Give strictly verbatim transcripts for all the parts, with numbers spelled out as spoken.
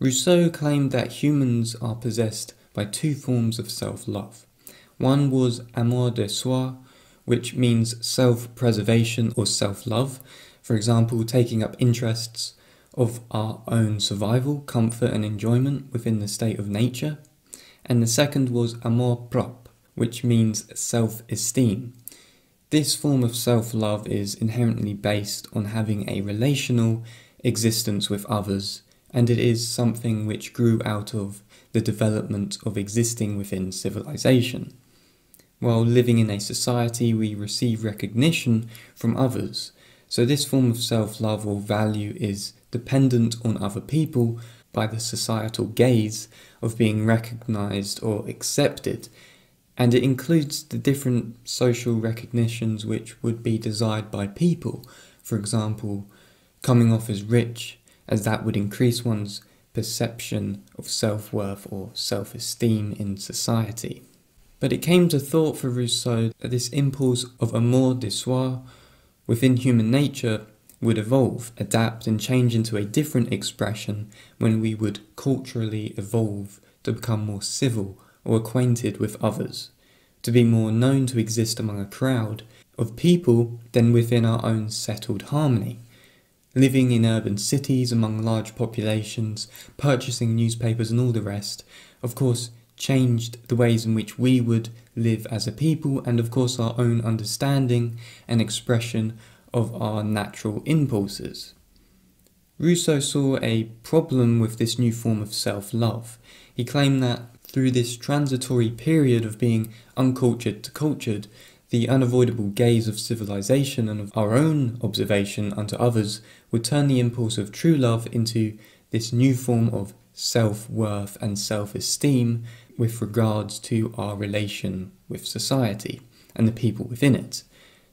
Rousseau claimed that humans are possessed by two forms of self-love. One was amour de soi, which means self-preservation or self-love, for example, taking up interests of our own survival, comfort and enjoyment within the state of nature. And the second was amour propre, which means self-esteem. This form of self-love is inherently based on having a relational existence with others, and it is something which grew out of the development of existing within civilization. While living in a society, we receive recognition from others, so this form of self-love or value is dependent on other people by the societal gaze of being recognized or accepted, and it includes the different social recognitions which would be desired by people. For example, coming off as rich, as that would increase one's perception of self-worth or self-esteem in society. But it came to thought for Rousseau that this impulse of amour de soi within human nature would evolve, adapt and change into a different expression when we would culturally evolve to become more civil or acquainted with others, to be more known to exist among a crowd of people than within our own settled harmony. Living in urban cities among large populations, purchasing newspapers and all the rest, of course, changed the ways in which we would live as a people and of course our own understanding and expression of our natural impulses. Rousseau saw a problem with this new form of self-love. He claimed that through this transitory period of being uncultured to cultured, the unavoidable gaze of civilization and of our own observation unto others would turn the impulse of true love into this new form of self-worth and self-esteem with regards to our relation with society and the people within it.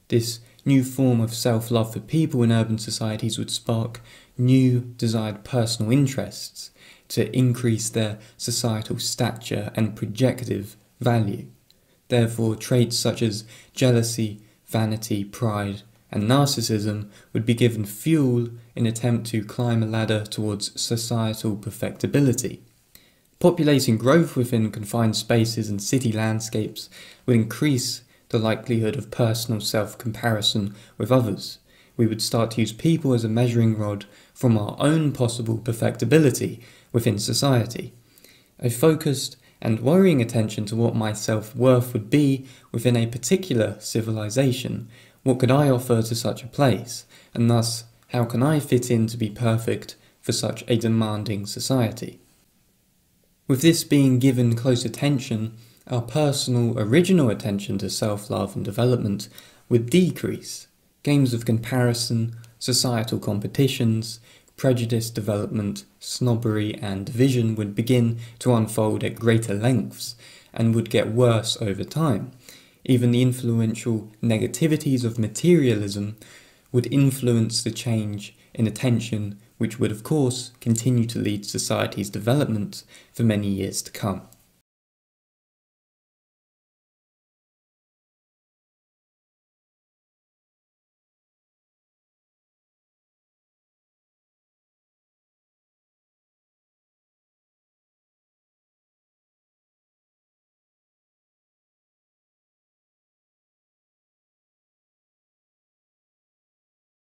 This new form of self-love for people in urban societies would spark new desired personal interests to increase their societal stature and projective value. Therefore, traits such as jealousy, vanity, pride, and narcissism would be given fuel in attempt to climb a ladder towards societal perfectibility. Populating growth within confined spaces and city landscapes would increase the likelihood of personal self-comparison with others. We would start to use people as a measuring rod from our own possible perfectibility within society. A focused and worrying attention to what my self-worth would be within a particular civilization. What could I offer to such a place? And thus, how can I fit in to be perfect for such a demanding society? With this being given close attention, our personal, original attention to self-love and development would decrease. Games of comparison, societal competitions, prejudice development, snobbery and division would begin to unfold at greater lengths and would get worse over time. Even the influential negativities of materialism would influence the change in attention, which would of course continue to lead society's development for many years to come.